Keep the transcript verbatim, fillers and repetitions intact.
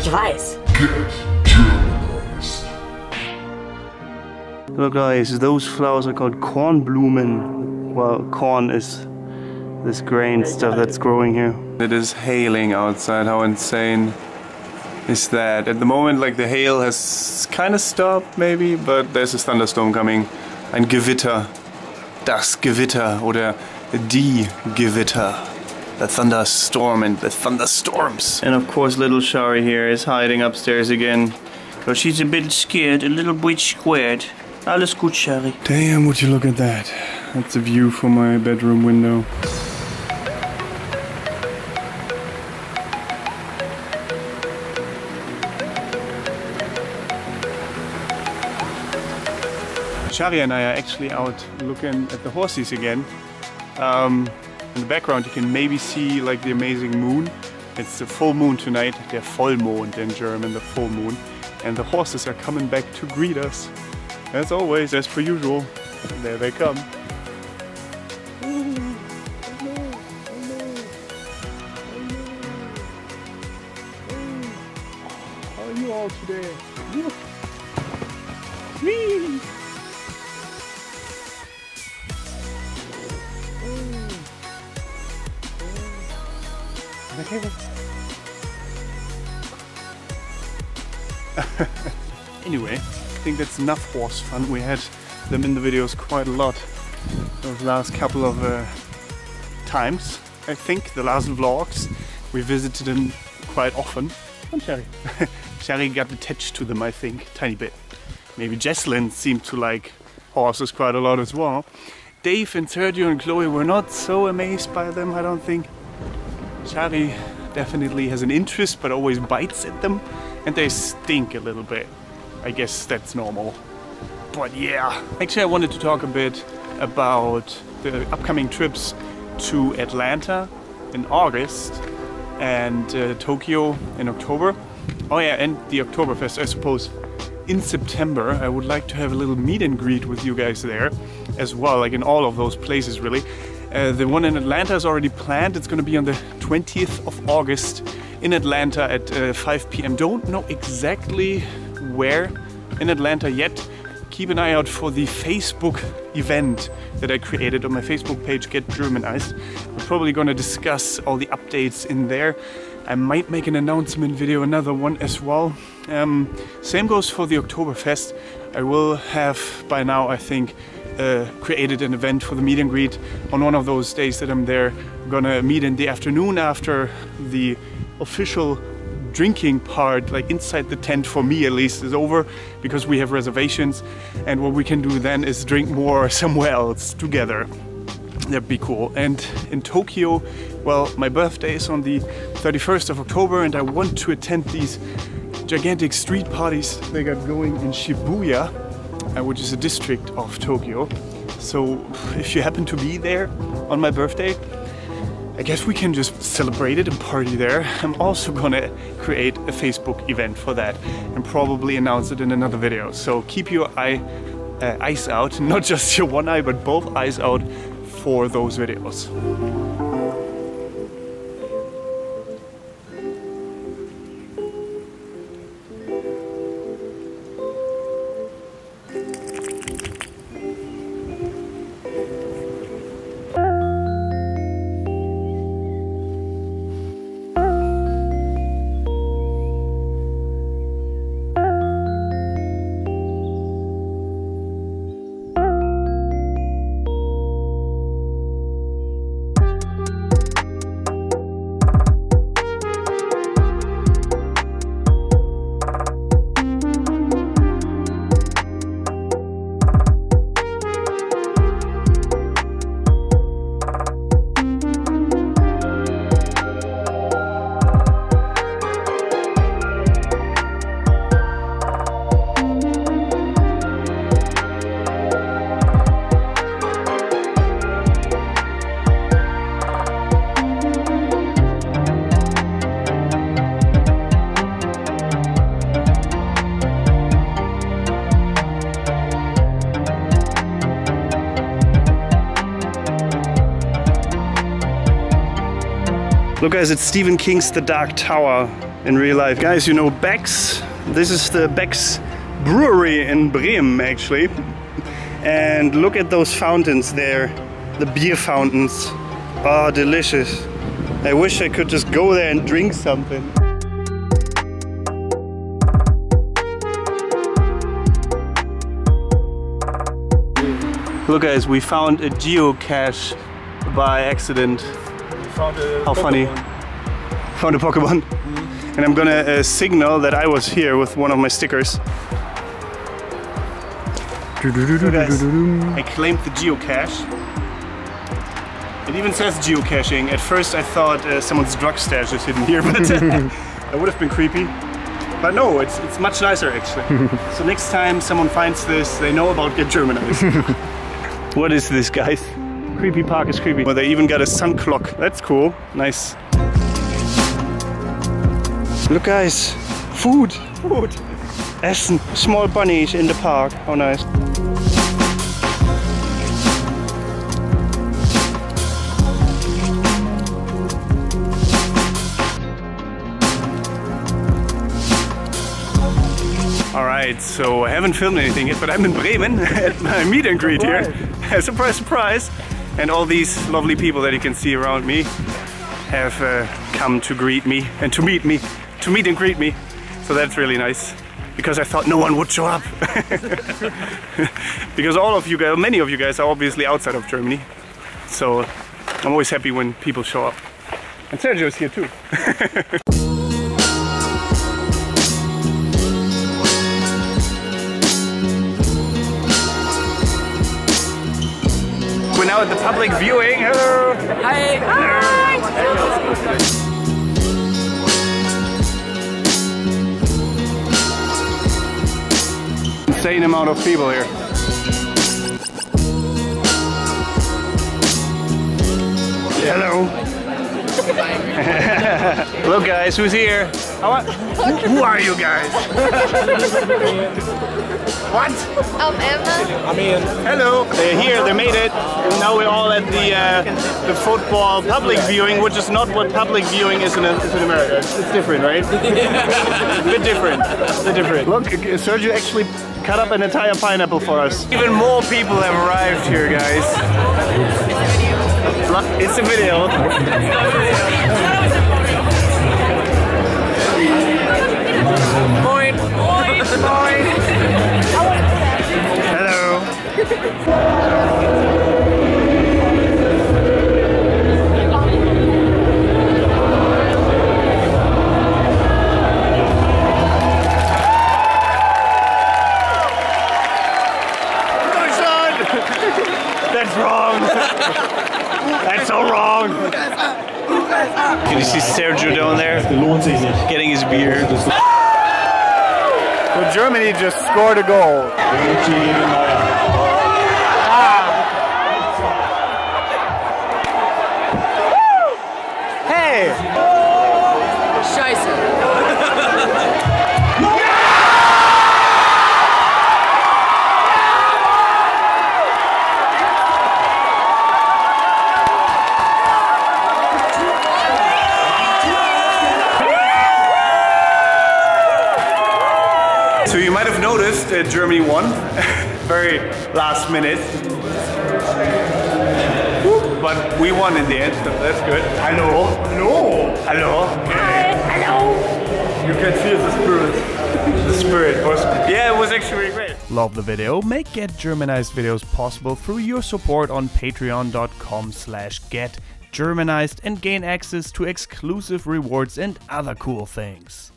ich weiß. GetGermanized. Look guys, those flowers are called cornblumen. Well, corn is this grain stuff that's growing here. It is hailing outside, how insane is that? At the moment, like, the hail has kind of stopped maybe, but there's a thunderstorm coming. Ein Gewitter, das Gewitter oder die Gewitter. The thunderstorm and the thunderstorms. And of course little Shari here is hiding upstairs again. Cause she's a bit scared, a little bit squared. Alles gut, Shari. Damn, would you look at that. That's the view from my bedroom window. Shari and I are actually out looking at the horses again. Um, in the background you can maybe see like the amazing moon. It's the full moon tonight, der Vollmond in German, the full moon. And the horses are coming back to greet us. As always, as per usual, there they come. How are you all today? Whee! Anyway, I think that's enough horse fun. We had them in the videos quite a lot those last couple of uh, times. I think the last vlogs we visited them quite often. And Shari. Shari got attached to them, I think, a tiny bit. Maybe Jesselyn seemed to like horses quite a lot as well. Dave and Sergio and Chloe were not so amazed by them, I don't think. Shari definitely has an interest, but always bites at them, and they stink a little bit. I guess that's normal. But yeah, actually I wanted to talk a bit about the upcoming trips to Atlanta in August and uh, Tokyo in October. Oh yeah, and the Oktoberfest, I suppose. In September, I would like to have a little meet and greet with you guys there as well, like in all of those places really. Uh, the one in Atlanta is already planned. It's going to be on the twentieth of August in Atlanta at uh, five p m Don't know exactly where in Atlanta yet. Keep an eye out for the Facebook event that I created on my Facebook page, GetGermanized. We're probably going to discuss all the updates in there. I might make an announcement video, another one as well. Um, same goes for the Oktoberfest. I will have by now, I think, Uh, created an event for the meet and greet on one of those days that I'm there. I'm gonna meet in the afternoon after the official drinking part, like inside the tent for me at least, is over because we have reservations, and what we can do then is drink more somewhere else together. That'd be cool. And in Tokyo, well, my birthday is on the thirty-first of October and I want to attend these gigantic street parties they got going in Shibuya, which is a district of Tokyo. So if you happen to be there on my birthday, I guess we can just celebrate it and party there. I'm also gonna create a Facebook event for that and probably announce it in another video. So keep your eye, uh, eyes out, not just your one eye, but both eyes out for those videos. Look guys, it's Stephen King's The Dark Tower. in real life. Guys, you know Bex? This is the Bex Brewery in Bremen, actually. And look at those fountains there, the beer fountains. Oh, delicious. I wish I could just go there and drink something. Look guys, we found a geocache by accident. We found a How Pokemon. funny. Found a Pokemon. Mm-hmm. And I'm gonna uh, signal that I was here with one of my stickers. So guys, I claimed the geocache. It even says geocaching. At first I thought uh, someone's drug stash is hidden here, but that would have been creepy. But no, it's, it's much nicer actually. So next time someone finds this, they know about GetGermanized. What is this, guys? Creepy park is creepy. Well, they even got a sun clock. That's cool. Nice. Look, guys. Food. Food. Essen. Small bunnies in the park. How nice. Alright, so I haven't filmed anything yet, but I'm in Bremen at my meet and greet here. Surprise, surprise! And all these lovely people that you can see around me have uh, come to greet me and to meet me, to meet and greet me. So that's really nice, because I thought no one would show up. Because all of you guys, many of you guys are obviously outside of Germany. So I'm always happy when people show up. And Sergio's here too. We're now at the public viewing. Hello. Hi. Hi. Insane amount of people here. Hello. Look, guys, who's here? How are, who, who are you guys? What? I'm Emma. I'm Ian. Hello. They're here. They made it. Now we're all at the uh, the football public viewing, which is not what public viewing is in, is in America. It's different, right? A bit different. A bit different. Look, Sergio actually cut up an entire pineapple for us. Even more people have arrived here, guys. It's a video. It's a video. Moin! Moin! Moin! Hello! That's wrong! That's so wrong! Can you see Sergio down there? Getting his beer. So Germany just scored a goal. Ah. Hey! Scheiße. So you might have noticed that uh, Germany won, very last minute, but we won in the end, so that's good. Hello. Hello. Hello. Hi. Hello. You can feel the spirit. The spirit was, yeah, it was actually great. Love the video? Make Get Germanized videos possible through your support on patreon dot com slash get germanized and gain access to exclusive rewards and other cool things.